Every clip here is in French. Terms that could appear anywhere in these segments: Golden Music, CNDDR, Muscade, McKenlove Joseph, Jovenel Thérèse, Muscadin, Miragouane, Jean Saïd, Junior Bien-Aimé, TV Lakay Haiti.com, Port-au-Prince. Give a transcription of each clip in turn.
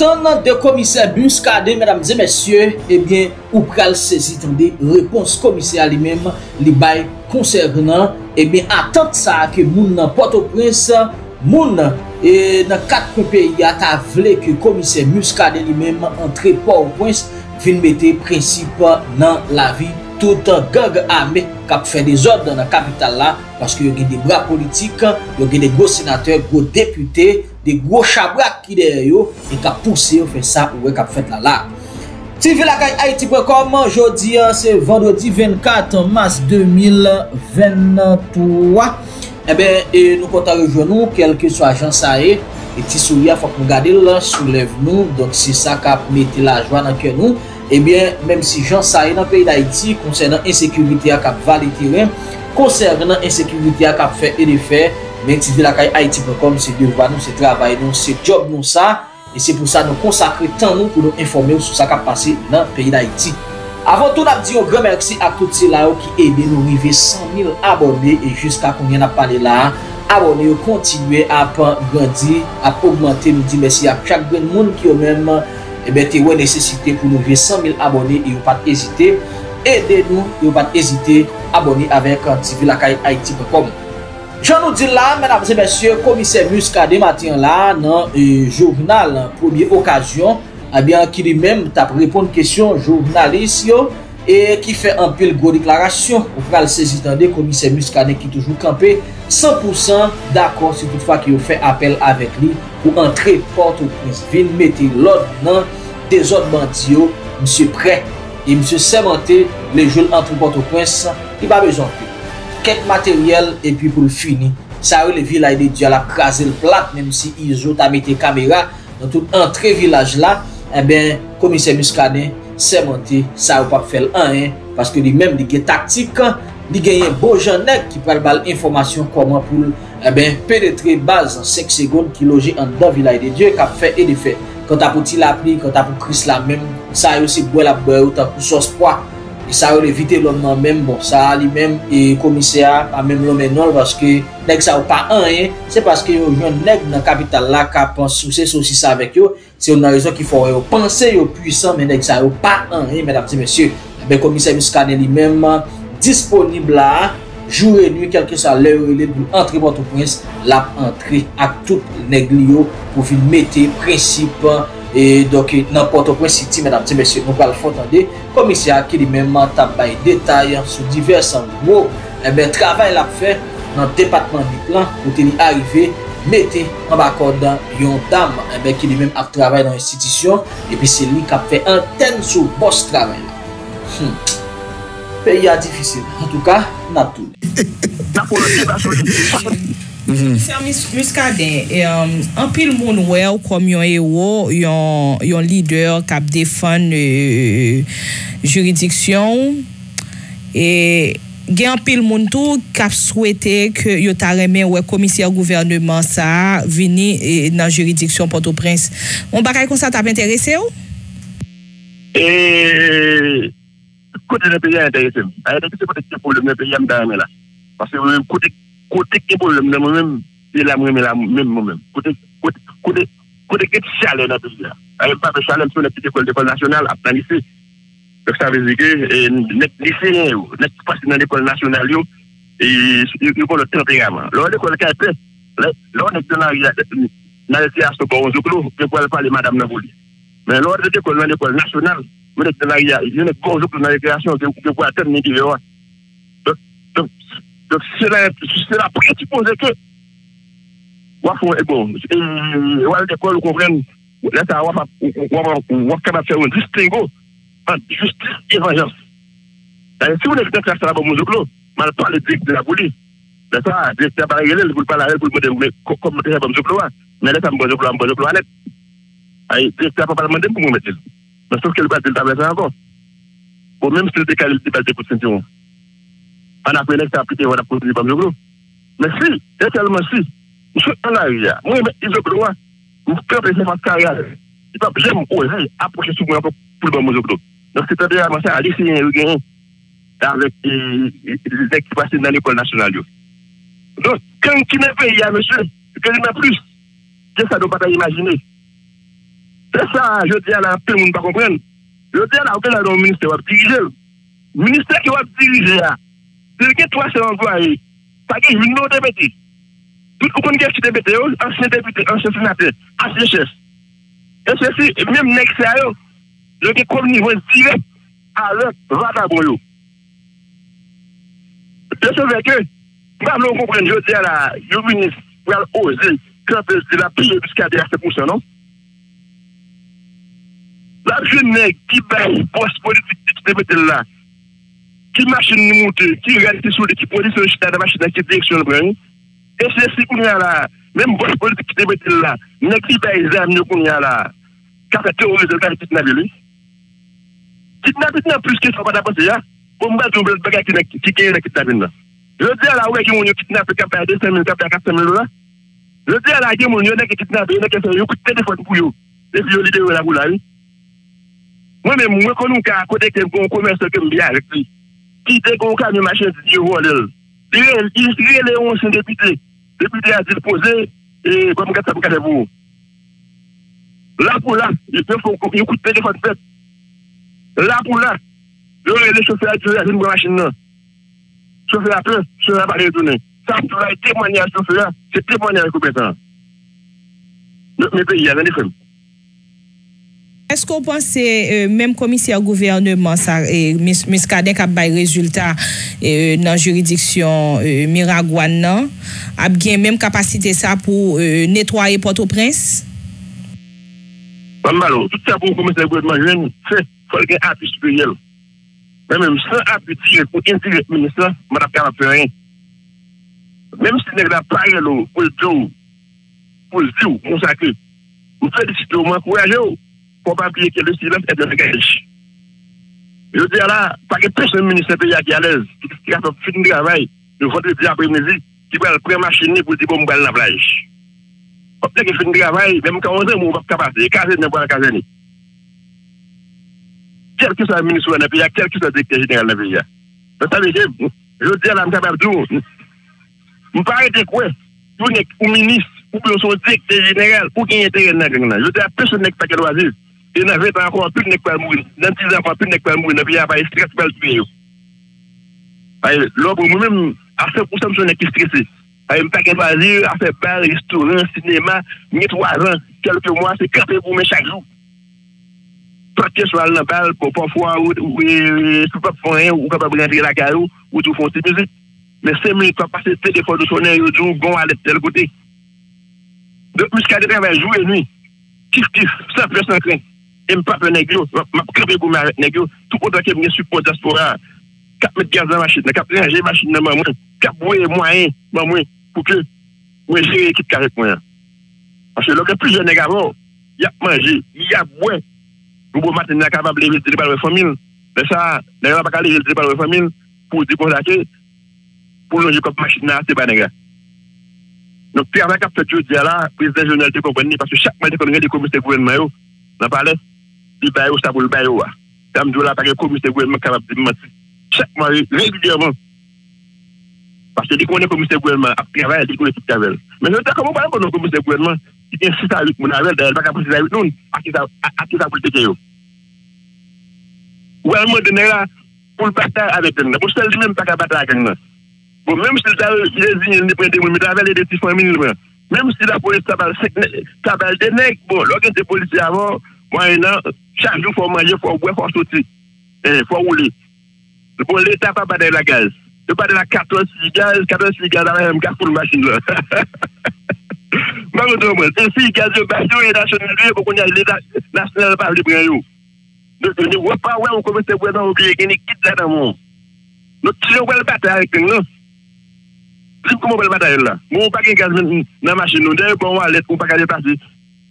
attendant de commissaire Muscade, mesdames et messieurs, eh bien, ou pral saisi des réponses commissaire lui-même, les bails concernant, eh bien, attente ça que moun nan Port-au-Prince, moun et dans quatre pays, a ta vle que commissaire Muscade lui-même entre Port-au-Prince, fin mette principe dans la vie. Tout gang armé qui a fait des ordres dans la capitale là, parce qu'il y a des bras politiques, il y a des gros sénateurs, gros députés, des gros chabraques qui derrière eux et qui a poussé faire ça ou qui a fait là. TV Lakay Haiti.com, aujourd'hui c'est vendredi 24 mars 2023. Eh bien, nous comptons rejoindre quelque soit agent ça et petit sourire, faut que nous gardions là, soulève-nous, donc c'est ça qui a mis la joie dans le cœur nous. Eh bien, même si Jean Saïd dans le pays d'Haïti, concernant l'insécurité à cap val et terrain, concernant l'insécurité à cap fait et de faire, mais TV Lakay Haiti.com, c'est devoir nous, c'est travail nous, c'est job nous ça, et c'est pour ça nous consacrer tant nous pour nous informer sur ce qui a passé dans le pays d'Haïti. Avant tout, nous disons un grand merci à tous ceux là qui aident nous arriver 100 000 abonnés et jusqu'à combien on a parlé là. Abonnez-vous, continuez à grandir, à augmenter, nous disons merci à chaque grand monde qui a même. Eh bien, tu as nécessité pour nous vivre 100 000 abonnés et vous pas hésiter. Aidez-nous et vous pas hésiter à abonner avec TV Lakay Haiti.com. Je nous dis là, mesdames et messieurs, commissaire Muscade matin là, dans le journal Première Occasion, eh bien, qui lui-même t'a répondu à une question journaliste et qui fait un peu de gros déclaration. Vous pouvez le saisir dans le commissaire Muscade qui est toujours campé 100% d'accord, si toutefois qu'il fait appel avec lui. Pour entrer Port-au-Prince, venir mettre l'ordre dans des autres bandits, monsieur prêt et monsieur sémenté, les jeunes entre Port-au-Prince, il n'a pas besoin de quête matériel et puis pour le finir. Ça le village de Dieu a crasé le plat, même si ils ont mis des caméras dans tout entrée village là, eh bien, commissaire Muscadin, sémenté, ça n'a pas fait un, parce que lui-même, il y a des tactiques, il y a un beau jeune qui parle de l'information comment pour. Eh bien, pénétrer base en 5 secondes qui loge en deux villages de Dieu, qui a fait et de fait. Quand tu as pour l'appli, quand tu as pour Christ la même, ça a aussi boire la boire ou tu as pour sauce poids. Et ça a évité l'homme non même, bon, ça a lui-même et commissaire, pas même l'homme non, parce que nèg ça ou pas un, c'est parce que yon jeune nèg dans la capitale là, qui a pensé ces saucisses avec eux, c'est une raison qu'il faut penser au puissant, mais nèg ça ou pas un, mesdames et messieurs. Eh bien, commissaire Muscade lui-même, disponible là. Jour et nuit, quel que soit l'heure, il est pour entrer Port-au-Prince, la entrée à toute l'église pour vous mettre principe et donc dans Port-au-Prince City, mesdames et messieurs, nous allons faire entendre commissaire qui lui-même tabaille détail sur divers gros travail à faire dans le département du plan pour tenir arriver, mettre en bas dans une dame qui lui-même a travaillé dans l'institution et puis c'est lui qui a fait antenne sur boss travail. Pays est difficile. En tout cas, on a tout. Service Muscadin, en pile moun wè ou comme yon héros, yon leader qui défend juridiction et gen en pile moun tou qui souhaité que yo ta remè wè commissaire gouvernement ça vini dans juridiction Port-au-Prince. On bagay kon ça t'a intéressé ou? Côté de pays intéressé. Parce que même côté qui problème moi-même, c'est la même moi-même. Côté qui chaleur dans pays là. Avec pas de chaleur sur la petite école d'école nationale à plan lycée. Donc ça veut dire que les lycéens, les qui passent dans l'école nationale, ils ont le tempérament. L'école qui est là, on est dans la classe de Bonzouklou, je ne parle madame Navouli. Mais l'autre école dans l'école nationale, il y a une cause dans la récréation que vous pouvez atteindre les différents. Donc, c'est la présupposée que. L'école, vous comprenez, on va faire un distinguo entre justice et vengeance. Si vous n'êtes pas classé à Bonzouklou, vous ne parlez pas de la police. Vous ne parlez pas de la police, vous ne parlez pas de Bonzouklou, mais vous ne parlez pas de Bonzouklou. Vous ne parlez pas de Bonzouklou, vous ne parce que le bâtiment de la encore. Ou même si le décalé de la ceinture. On a fait un appliqué, on a produit pas de gros. Mais si, tellement si, monsieur en arrière, moi, je veux que moi, vous pouvez faire ma carrière. J'aime oser approcher sur moi pour le bon gros. Donc, c'est-à-dire, moi, ça a laissé un gain avec les qui passent dans l'école nationale. Donc, quand tu m'as payé, monsieur, que je m'en plus, qu'est-ce que ça ne doit pas imaginer? C'est ça, je dis à la tout le monde pas comprendre. Je dis à la que le ministère va diriger. Le ministère qui va diriger là. C'est que 300 employés. Pas que une autre député. Tout le monde qui est député, ancien député, ancien sénateur, ancien chef. Et ceci, même l'extérieur, le niveau direct à l'autre vagabond. C'est ce que, nous comprenons, je dis à la, le ministre, pour aller oser, quand il a payé jusqu'à 7%, non? La jeunesse qui baille, poste politique, qui débute là, qui machine nous monte, qui réalise sur l'équipe, qui produit sur le chita de machine, qui direction le brin, et c'est ce qu'on a là, même poste politique qui débute là, n'est qui baille les amis qu'on a là, qui a fait terroriser le gars qui kidnappé lui. Kidnappé n'a plus que ça, pas d'apporter là, pour me battre, on veut le gars qui gagne le kidnappé là. Je dis à la ouais, qui m'ont kidnappé, qui a perdu 200 000, qui a perdu 400 000 là. Je dis à la guerre, mon yonne qui kidnappé, il y a quelqu'un qui a coupé le téléphone pour eux, et puis il y a l'idée de la boule. Moi-même, moi, quand nous avons côté que nous commerçons comme bien avec lui, qui dès qu'on a une machine de Dieu volée, il est 11 députés, députés à disposer, et comme ça, vous avez là pour là, il peut faire un coup de téléphone fait. Là pour là, le chauffeur a dit à une machine. Le chauffeur a peur, le chauffeur n'a pas retourné. Ça, vous avez témoigné à ce chauffeur, c'est témoigné à ce compétent. Mes pays, il y a un effet. Est-ce qu'on pense même commissaire gouvernement ça Muscadin qui a bail résultat dans juridiction Miragouane a bien même capacité ça pour nettoyer Port-au-Prince? Pas mal, tout ça pour commissaire gouvernement jeune, c'est faut qu'il y ait appui supérieur. Même sans appui tiré pour intégrer le ministre, madame Kala fait rien. Même si n'est pas pareil pour le dire, on s'accuse. Vous félicitez, vous m'encouragez. Pour ne pas oublier que le silence est un langage. Je dis là, pas que personne ministère pays qui est à l'aise, qui a fait un travail, le vendredi après-midi, qui va le pré-machiner pour dire bon, on va aller à la plage. Peut-être qu'il fait un travail, même quand on est, on va pas passer. Casé n'est pas la caserne. Quel que soit le ministre de la pays, quel que soit le directeur général de la pays. Vous savez, je dis là, je ne sais pas d'où. Je ne parle de quoi. Vous n'êtes pas ministre, ou bien son directeur général, ou qui est intérêt dans la gang. Je dis à personne n'est pas qu'à l'oisir. Il y en avait encore plus de nègres qui ont mouru. Dans 10 ans, encore plus de nègres qui ont mouru. Il n'y a pas de stress pour le tuer. Là, pour moi-même, à 100%, je suis stressé. Je ne peux pas aller à faire bar, restaurant, cinéma, ni 3 ans, quelques mois, c'est camper pour moi chaque jour. Partir sur la balle pour parfois, ou ne peux pas faire rien, ou pas rentrer la carrière, ou tout font ces musiques. Mais 5 minutes, pas passer le téléphone de sonner, ils disent, bon, allez de tel côté. Donc, Muscadin travaille jour et nuit. Kiff, kiff, sans peur, sans crainte. Je ne peux pas faire négro, je ne peux pas faire négro. Tout le monde qui me supporte à ce moment-là, qui mettent gaz dans la machine, qui rangent la machine dans la main, qui bouillent les moyens dans la main pour que je gère l'équipe qui avec moi. Parce que le plus jeune nègre avant, il a mangé, il a boué. Le bon matin, il est capable de lever la famille. Mais ça, il n'est pas capable de lever la famille pour déposer, pour longer comme machine, c'est pas nègre. Donc, le travail qu'a fait aujourd'hui là, le président général de compagnie, parce que chaque matin, il y a des commissaires gouvernementaux, dans le palais, il y a des commissaires gouvernementaux. Chaque mois, régulièrement. Parce que dès qu'on est commissaire gouvernement, il travaille, il connaît tout le travail. Mais je comment parler pour nos commissaires gouvernement qui insiste à 8 mois, il n'y a pas capacité à 8 mois, à qui ça peut le faire. Ou à un moment donné, pour le bataille avec eux, pour celle même pas capable de la gang. Même si il est désigné, il prend des mots, mais il a des petites familles. Même si la police s'appelle des nègres, bon, lorsqu'il était policier avant, maintenant, chaque jour, il faut manger, il faut boire, il faut sortir, il faut rouler. Bon, l'État n'a pas de la gaz. Il n'a pas de la 14 gaz, avec un gaz pour le machine. Malheureusement, c'est si gaz de bâtiment et national, il y a l'État national qui ne prend pas. Donc, il ne voit pas où on commence à voir dans le pays, il y a une équipe là-dedans. Donc, tu vois le bataille avec nous. Comment on va le bataille là? On n'a pas de gaz dans la machine, on n'a pas de lettre, on n'a pas de passer.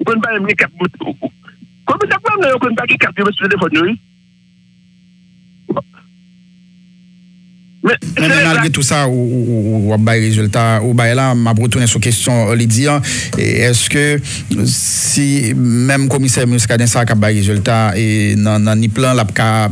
On ne peut pas amener 4 bouts. Comment ça peut amener? On ne peut pas amener 4 bouts sur le téléphone. Mais malgré tout ça, ou bail résultat, ou bail là, m'a retourné sur question Lydia. Est-ce que si même commissaire Muscadin ça a bail résultat et dans ni plan là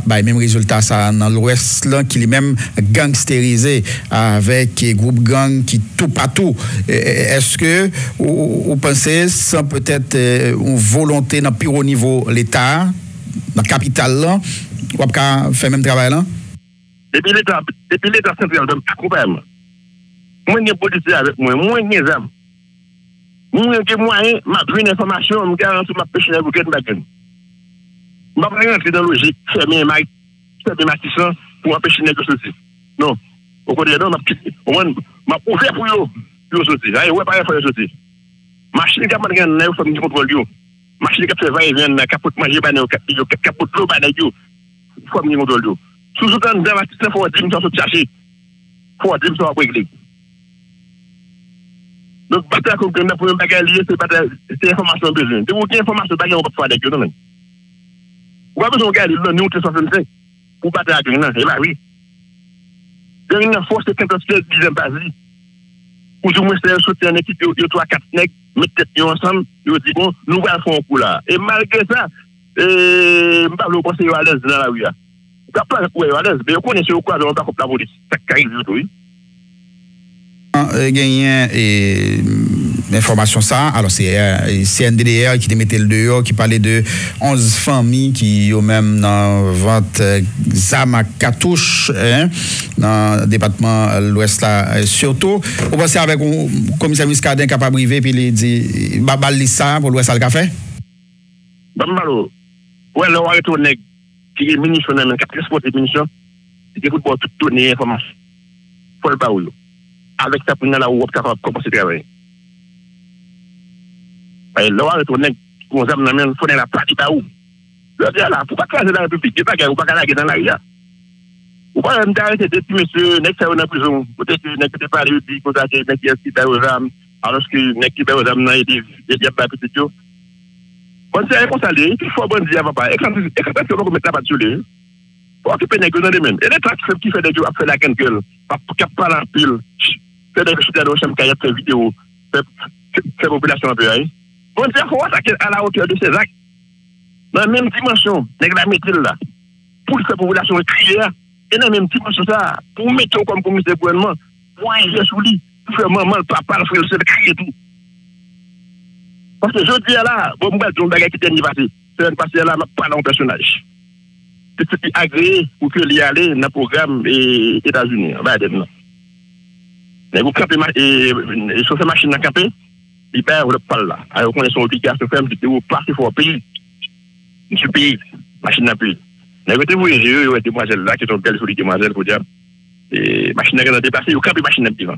bail même résultat ça dans l'ouest là qui est même gangstérisé avec groupe gang qui tout partout. Est-ce que vous pensez sans peut-être une volonté dans plus haut niveau l'État, dans capitale là, ou pas faire même travail là? Depuis l'État central, je suis coupable. Moi, je suis policier avec moi, moi, je suis âme. Moi, je suis moyen, je suis une information, je suis garantie, je suis un bouquet de baguette. Je ne vais pas rentrer dans la logique, fermer ma tisson pour empêcher les choses. Non, au contraire, je suis ouvert pour eux, pour eux sortir. Je ne vais pas faire les choses. Machine qui a fait un contrôle, machine qui a fait 20 et 20, capote manger, capote l'eau, il faut que je contrôle. Sous-entend dans la question, faut dire que ça chercher. Faut dire que ça va régler. Donc bataille qu'on a pour bagailler c'est bataille c'est information besoin. De vous qui information bagaille on va faire avec non. On va besoin regarder le nous 365 pour bataille avec non, là oui. Donc une force de 57 10e base. Ou du moins c'est soutien équipe de 3 4 nèg mettre tête ensemble, ils dit bon, nous va faire un coup là. Et malgré ça, pas le conseil à l'aise dans la rue. Gagné information ça. Alors c'est CNDDR qui mettait le dehors, qui parlait de 11 familles qui ont même dans 20 armes à cartouche dans le département de l'Ouest là surtout. On va passer avec le commissaire Muscadin qui a pas brivé puis il dit babal ça pour l'Ouest à le café. Bambalo. Ouais là on retourne qui est ministre dans le transport des ministres, c'est pour tout donner information. Faut le baoulou. Avec ça, pour la Europe capable de commencer à travailler. Et là, on retourne, on s'amène, on fait la partie baoulou. Le gars là, pour pas craser la République, il n'y a pas de gars dans la rue. Ou pas, on arrête de monsieur, n'est-ce pas, on est en prison, peut-être que n'est-ce pas, il dit, qu'on a des gens qui sont aux armes, alors que n'est-ce qui sont aux armes, il n'y a pas de petit chose. On s'est réconcilié, il faut bon dire papa. Et quand on met la patrouille, faut occuper les gueules des mêmes. Et les tracts qui font des gueules, fait la gueule, cap pas la pile, fait des choses de chaîne carrière, fait vidéo, fait population un peu. On dit faut attaquer à la hauteur de ces actes. Dans la même dimension, les gars mettent là pour cette population crière et dans la même dimension ça pour mettre comme commissaire gouvernement, pour agir sous lui, pour faire maman, le papa, le frère, le crier tout. Parce que je dis là, bon, bagage qui est passé. C'est passé là, pas dans personnage. C'est ce qui est agréé pour que l'y aller dans le programme des États-Unis. On va aller dedans. Mais vous campez, sur ces machines à camper, ils perdent le pal là. Alors qu'on est sur l'obligation de faire une vidéo, parti pour payer. Je suis payé, machine à payer. Mais écoutez-vous, les yeux, les demoiselles là, qui sont belles sur les demoiselles, pour dire, et machine à gagner dépassé, vous campez machine à devant.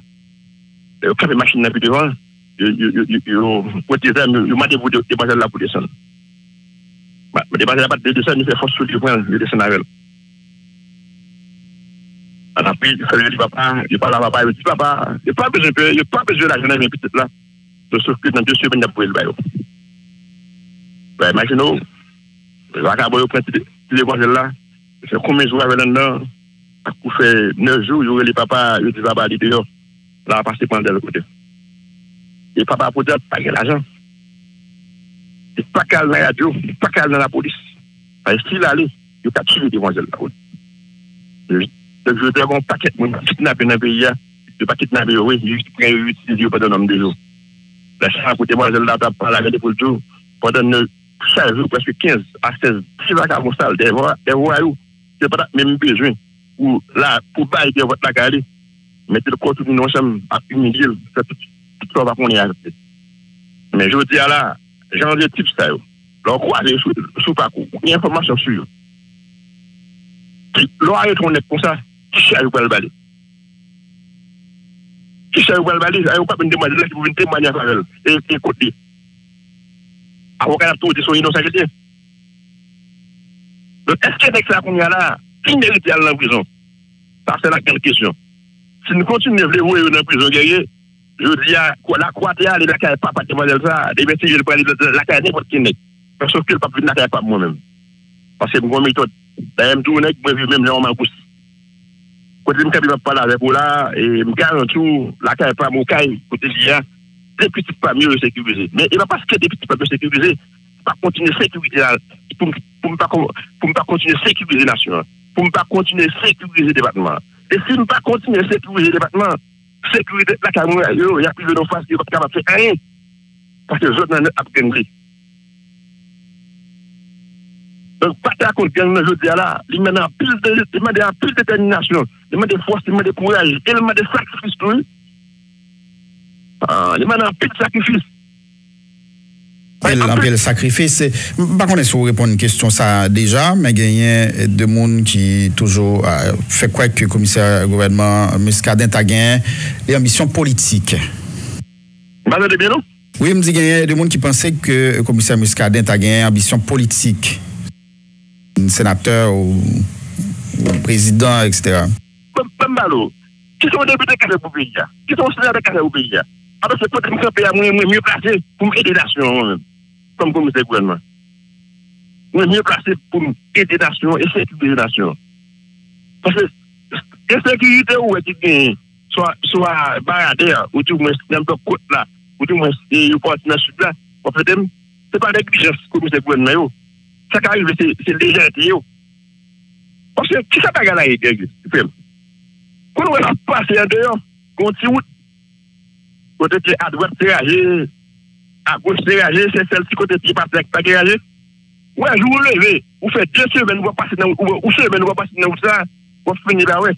Vous campez machine à devant. Yo mate pou dépasse la pou descendre. Bah, dépasse la pas de descendre, il fait force sur le point, il descend avec. Alors puis, il dit papa, il parle à papa, il dit papa, il pas besoin la jeune petite là. Sauf que dans 2 semaines, il a pris le bail. Bah, imaginez, il va acaboyer au point de dépasse là, il fait combien de jours avec l'un, il fait 9 jours, il aurait les papas, il dit papa, il est dehors, là, passer pendant de l'autre côté. Et papa pour dire pas de l'argent. Et pas qu'à la radio, pas qu'à la police. Parce qu'il allait, il a tué les demoiselles là. Donc je dis bon paquet, moi kidnappé dans le pays, je pas kidnappé, oui, juste prend 8 jours pendant un jour. La chambre pour demoiselles là, t'as parlé avec les policiers pendant 16 jours, presque 15 à 16, 10 vacances à mon salle, des voyous, c'est pas même besoin. Ou là, pour bailler de votre lacaille, mettez le corps tout le monde ensemble, à humilier, c'est tout. Mais je dis à la, j'en ai type ça. Leur croisé sous parcours, il y a information sur eux. Leur arrêt, on est pour ça, qui cherche pour le balai. Qui cherche pour le balai, ça n'a pas une demande, il faut une témoignage à faire. Et écoutez. Avant qu'elle a tout dit, son innocent. Donc, est-ce qu'il y a ça qu'on y a là, qui mérite d'aller en prison? Ça, c'est la grande question. Si nous continuons à vouloir aller en prison guerrier, je dis à la croix, il y a des lacailles, papa, des modèles, des messages, je parle de la caille, n'importe qui n'est. Parce que le papa, n'a pas moi-même. Parce que mon méthode, d'ailleurs, tout le monde, moi, je même, là, on m'a poussé. côté de me parler avec vous là, et me garantis, la caille pas mon caille, côté là, des petites familles sécurisées. Mais il va parce que des petites familles sécurisées, pas continuer sécurité, pour ne pas continuer sécuriser la nation, pour ne pas continuer sécuriser le département. Et si nous ne pas continuer sécuriser le département, sécurité la caille, il y a plus de nos faces, il n'y a pas de faire rien. Parce que les autres n'ont pas de. Donc, pas de raconte, je dis là, il m'a demandé à plus de détermination, il m'a demandé force, il m'a demandé courage, il m'a demandé sacrifice, tout. Il m'a demandé plus de sacrifice. Quel sacrifice. Je ne sais pas si vous répondez à une question ça déjà, mais il y a des gens qui toujours fait quoi que le commissaire gouvernement Muscadin a gagné des ambitions politiques. Vous m'entendez bien, non? Oui, je me dis qu'il y a des gens qui pensaient que le commissaire Muscadin a gagné des ambitions politiques. Sénateur ou président, etc. Qui sont les députés qui sont au pays? Qui sont les sénateurs qui sont au pays? Alors, c'est quoi que nous sommes mieux placés pour aider la nation, comme commissaire gouvernement. Nous sommes mieux placés pour aider la nation et sécuriser la nation. Parce que l'insécurité où est-ce qu'il soit barrière, ou tout le monde dans le côte là, ou tout le monde dans le sud là, en fait, c'est pas négligence, commissaire gouvernement. Ça qui arrive, c'est déjà été. Parce que qui ça bagarre là, il fait. Quand on va passer en dehors, on tire route. Côté qui à droite, c'est rager. À gauche, c'est rager. C'est celle-ci, côté qui passe avec pas rager. Ouais, je vous levez. Vous faites 2 semaines, vous passez dans ou semaine, vous passez dans ça. Vous finissez là, ouais.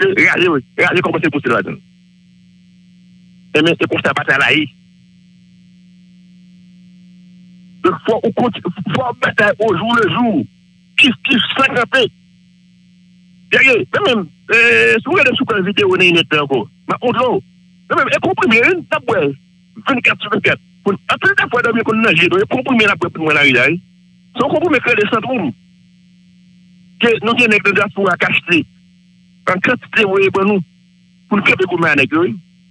Rager, oui. Rager, comment c'est possible là-dedans? Et même, c'est pour ça, bataille là-haut. Donc, il faut batailler au jour le jour. Qui s'agrapper. Derrière, même, si vous regardez sur la vidéo, on est net encore. Mais on l'eau. Même, elle comprime une table 24 sur 24. Un peu de fois, on a nagé. Donc, elle comprime la preuve pour moi, la rilaille. Si on comprime que les centres, que nous avons des affaires à cacher, en quantité, vous voyez, pour nous, pour le créer comme un nègre.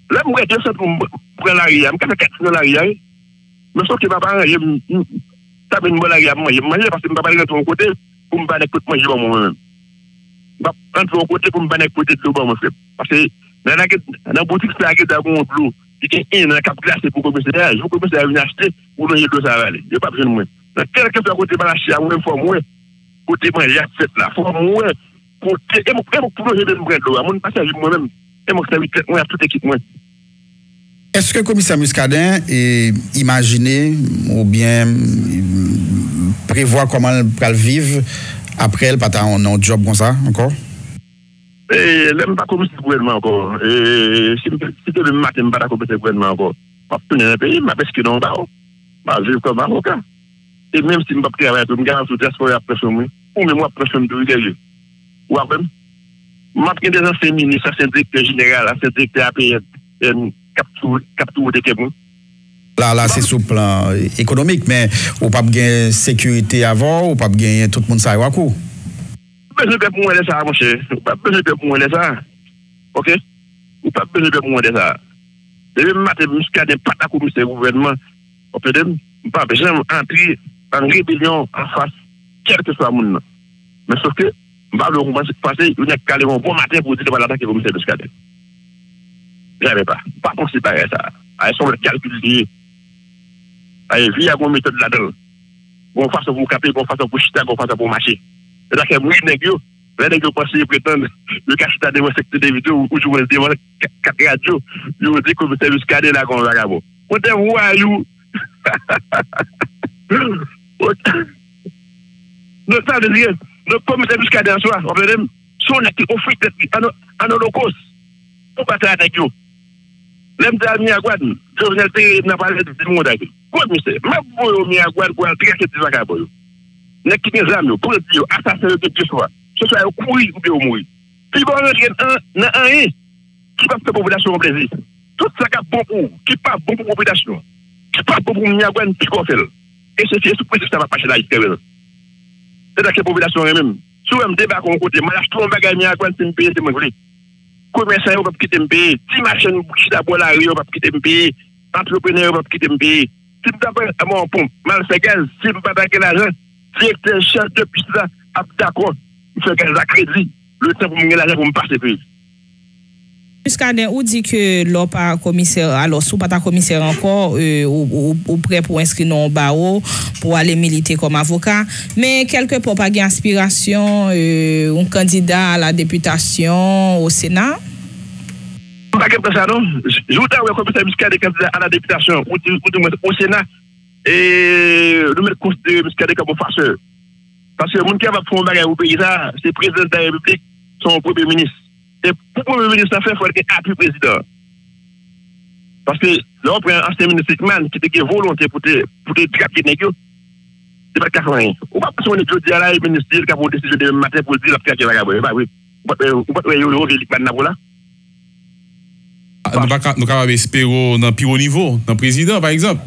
Là, vous avez des centres pour la rilaille. Je vais faire 4 dans la rilaille. Mais sauf que papa, je ne sais une bonne agréable, je mange parce que je ne vais pas côté pour me battre pour manger moi-même. Je vais rentrer au côté pour me battre côté de l'eau, mon frère. Parce que dans la boutique, c'est la gueule d'abord de l'eau. Il y a un cap classé pour commencer à venir acheter pour manger de l'eau, ça va aller. Je n'ai pas besoin de moi. Dans quelqu'un qui a côté de l'acheter, il faut moi, côté moi, il y a cette là. Il faut moi, côté, et mon projet de l'eau, à mon passage moi-même, et mon service, moi, à toute équipe, moi. Est-ce que le commissaire Muscadin imaginé ou bien prévoit comment il va vivre après le patin en job comme ça encore? Je n'aime pas commissaire gouvernement encore. Si c'était le matin, je ne pas commissaire gouvernement encore. Je ne vais pas payer, parce que non, je vivre comme avocat. Et même si je ne vais pas travailler, je me garde sous diaspora après son moi, ou même après son de l'Ugérieux. Ou après, je suis des anciens ministres, anciens directeurs généraux, anciens directeurs APN. Là, c'est sous plan économique, mais on ne peut pas gagner sécurité avant, on ne peut pas gagner tout le monde ça. Je ne peux pas me faire ça, mon cher. Je ne peux pas me faire ça. OK? Je ne peux pas me faire ça. Je ne peux pas me faire ça. Je ne peux pas me faire gouvernement. Je ne peux pas me faire entrer en rébellion en face, quel que soit le monde. Mais sauf que, je ne peux pas me faire ça. Je ne peux pas me faire un bon matin pour dire que je vais attaquer le commissaire Muscadin. J'avais pas. Pas considérer ça. Elles sont calculées. Elles vivent à une méthode là-dedans. Bon façon pour caper, bon façon pour chiter, bon façon pour marcher. C'est-à-dire que oui, les négos pensent qu'ils prétendent le cachita devant secteur des vidéos ou jouer devant 4 radios. Ils vont dire que vous savez jusqu'à des là qu'on va avoir. On te voit, you. Donc ça veut dire, le commissaire jusqu'à des soirs, on peut dire, si on a qui offre en holocauste, on va t'attaquer. L'homme de la Miagouane, Jovenel Thérèse n'a pas l'air de monde avec lui. Quoi, monsieur? Même vous, Miagouane, vous allez traquer des vagabonds. N'a qu'il n'y a jamais, pour le dire, assassiner de deux fois. Ce soit au courir ou bien au mourir. Puis bon, il y en a un qui va faire population au plaisir. Tout ça qui est bon pour vous, qui n'est pas bon pour la population, qui n'est pas bon pour Miagouane, puis qu'on fait. Et ceci est sous principe que ça va passer là, Israël. C'est-à-dire que la population elle-même, si on débarque en côté, moi, je trouve un bagage Miagouane, c'est une pays, c'est mon volet. Commerçants ne peuvent pas quitter le pays. Si machines ne la rue, ne peuvent pas quitter le pays. Entrepreneurs ne peuvent pas quitter le pays. Si vous avez un pompe, mal fait gaz, si vous n'avez pas l'argent, directeur, chef de piste, d'accord, vous faites gaz à crédit. Le temps pour vous gagner l'argent pour me passer le pays. Muscadin, ou dit que l'on pas commissaire, alors sous pas ta commissaire encore, ou prêt pour inscrire non barreau, pour aller militer comme avocat, mais quelque part pas gain inspiration, un candidat à la députation au Sénat. Pas que ça non, je voudrais commissaire Muscadin candidat à la députation au Sénat et nous mettre Muscadin comme farceur. Parce que le monde qui va prendre bagarre au pays ça, c'est président de la République, son premier ministre. Et pour le premier ministre, il faut qu'il appuie le président. Parce que là, on prend un ancien ministre qui a volonté pour te traquer les gens. C'est pas qu'à rien. On va passer un jour à la ministre qui a pris une décision de matin pour dire qu'il a traqué les gens. On va le rôle de l'État. Nous avons espéré dans le plus haut niveau, dans le président, par exemple.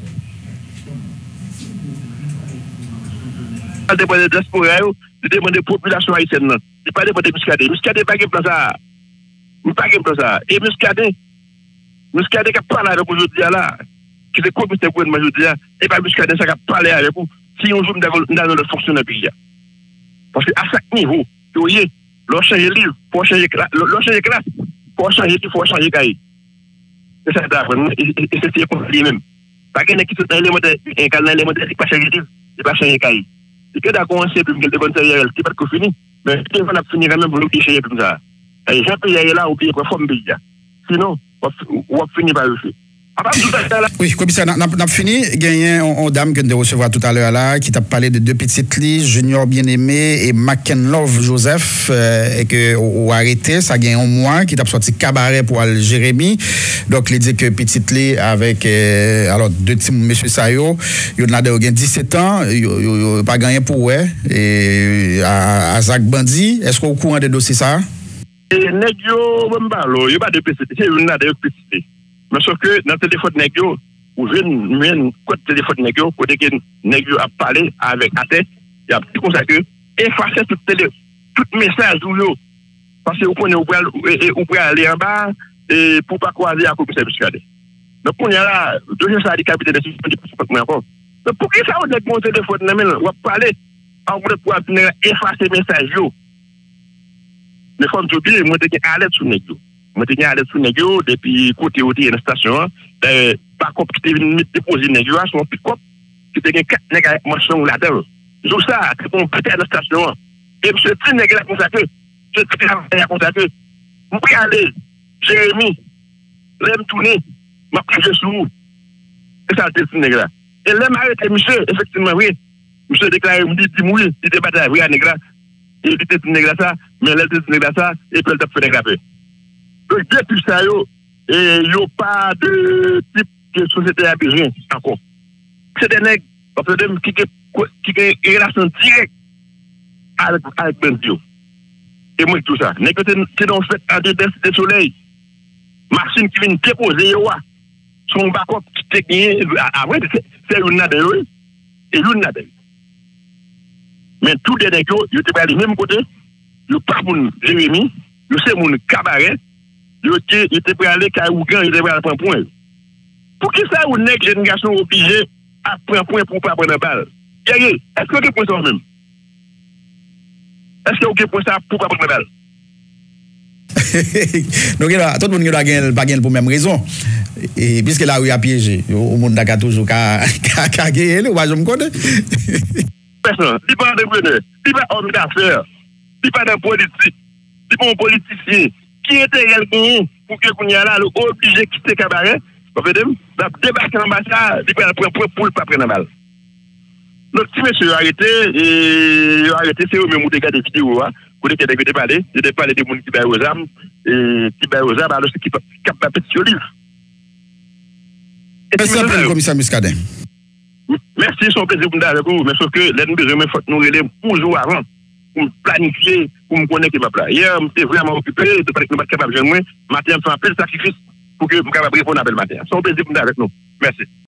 Ça dépend de diaspora, ça dépend de la population haïtienne. Ça dépend de Muscadin. Muscadin n'est pas un plan ça. Et Muscadin qui a parlé avec vous aujourd'hui là, qui est commissaire gouvernement aujourd'hui, et pas Muscadin qui a parlé avec vous, si on joue dans notre fonction de pays. Parce qu'à chaque niveau, vous voyez, l'on change de livre, pour changer de classe, pour changer de cahier. C'est ça, et c'est ce qu'on fait lui-même. Parce qu'il y a qui sont dans l'élémentaire, il y a dans l'élémentaire, il ne peut pas changer de livre, il ne peut pas changer de cahier. C'est que d'accord, on sait plus qu'elle est pas qu'on finit, mais si on a fini quand même pour nous déchirer comme ça. Et j'ai payé là, ou bien pour former déjà. Sinon, on va finir par le faire. Oui, commissaire, on a fini. Il y a une dame que nous recevrons tout à l'heure là, qui t'a parlé de deux petites lits, Junior Bien-Aimé et McKenlove Joseph, et que ou arrêté, ça gagne un mois, qui t'a sorti cabaret pour Al Jérémy. Donc, il dit que petite lit avec, alors, deux petits monsieur Sayo, il y en a 17 ans, il n'a pas gagné pour ouais, et à Zach Bandi. Est-ce qu'on est au courant des dossiers ça? Et Negio, il n'y a pas de petite lit, il y en a des petites lits. Mais sauf que dans le téléphone négio, ou jeune quoi de téléphone négio, côté que négio a parlé avec la tête, il y a petit conseil que effacer tout message ou yo. Parce que vous connaissez, vous pouvez aller en bas et pour pas croiser à commissaire Muscadin. Donc on y a là, deux gens ça dit capitaine de suspens du pas encore. Donc pour qui ça on avec mon téléphone là, on va parler, on va pouvoir effacer message yo. Mais comme je dis, moi t'es à l'aise sur négio. Moi, je suis allé sous Négio depuis côté où il y a une station. Par contre, qui est venu déposer Négio à son pick-up, qui était 4 Négio avec Manchon là-dedans. Tout ça, c'est mon père à la station. Et M. Tri Négio a consacré. Je suis allé, Jérémy, l'aime tourner, m'a pris sous vous. Et ça, c'est le Négio. Et l'aime arrêté, monsieur, effectivement, oui. Monsieur déclaré, il me dit, oui, il était battu à la Négio. Il était Négio ça, mais l'aime était Négio ça, et puis il a fait Négio. Donc, depuis ça, il n'y a pas de type de société à besoin encore. C'est des nègres qui ont une relation directe avec Benzio. Et moi, tout ça. Nègres qui ont fait un débat de soleil. Machine qui vient déposer son backup qui est gagné. Après, c'est une nadelle. Et une nadelle. Mais tous les nègres, ils étaient pas du même côté. Le pape, Jérémy, le c'est mon cabaret. Il était prêt à aller à Ougan, il était prêt à prendre point. Pour qui ça, ou n'est que les jeunes garçons obligés à prendre point pour ne pas prendre la balle? Est-ce que vous avez point ça même? Est-ce que vous avez point ça pour ne pas prendre la balle? Donc, tout le monde n'a pas gagné pour la même raison. Et puisque là, il a piégé, le monde n'a toujours qu'à gagner, ou à je me connais. Personne, il n'est pas entrepreneur, il n'est pas homme d'affaires, il n'est pas dans politique, il n'est pas un politicien. Qui était quelqu'un pour que vous là obligé de quitter le cabaret, vous débarquer l'ambassade, il pour ne pas prendre la balle. Donc, si monsieur arrêté, c'est eux-mêmes qui ont des vidéos, vous avez des parler, vous avez parlé des gens qui baillent aux armes, alors qui capent la petite livre. Merci à vous, commissaire Muscadin. Merci, c'est un plaisir pour nous avec vous, mais sauf que l'ennemi, il faut nous relève toujours avant. Pour planifier, pour me connaître le peuple. Hier, je suis vraiment occupé, je ne suis pas capable de jouer. Matin, je fais un peu de sacrifice pour que je puisse répondre à l'appel matin. C'est un plaisir pour nous avec nous. Merci.